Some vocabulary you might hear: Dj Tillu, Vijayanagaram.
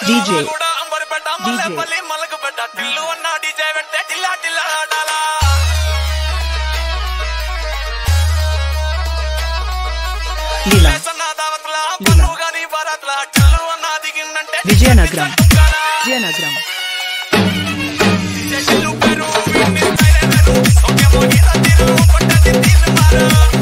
DJ Vijayanagaram Vijayanagaram